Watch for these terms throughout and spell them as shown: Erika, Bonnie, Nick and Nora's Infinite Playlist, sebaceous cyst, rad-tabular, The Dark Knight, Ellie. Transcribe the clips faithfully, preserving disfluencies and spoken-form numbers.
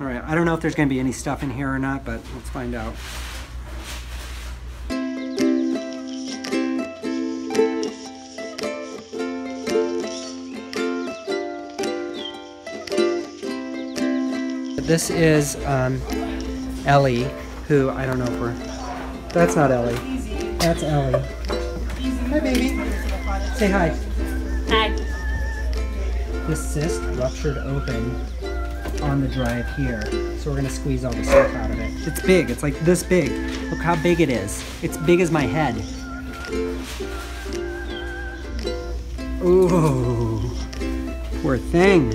All right, I don't know if there's gonna be any stuff in here or not, but let's find out. This is um, Ellie, who I don't know if we're... That's not Ellie. That's Ellie. Hi, baby. Say hi. Hi. The cyst ruptured open on the drive here, so we're going to squeeze all the stuff out of it. It's big. It's like this big. Look how big it is. It's big as my head. Ooh. Poor thing.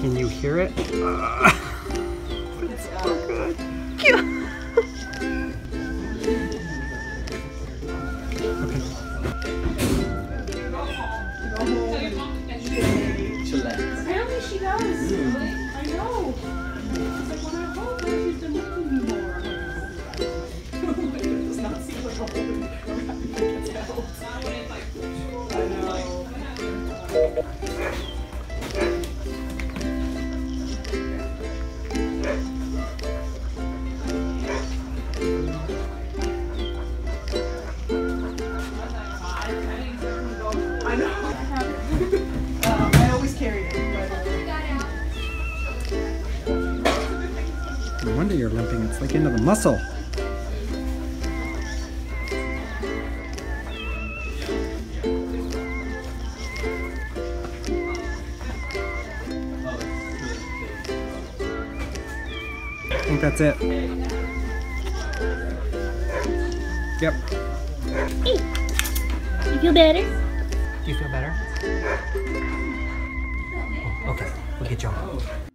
Can you hear it? Uh, it's so good. Cute. Okay. Apparently she does. Mm. Like, I know. It's like when I hold her, she's been looking me more. It does not seem like a holding or having to get held. I know. No wonder you're limping, it's like into the muscle. I think that's it. Yep. Hey, you feel better? Do you feel better? Oh, okay, we'll get you on.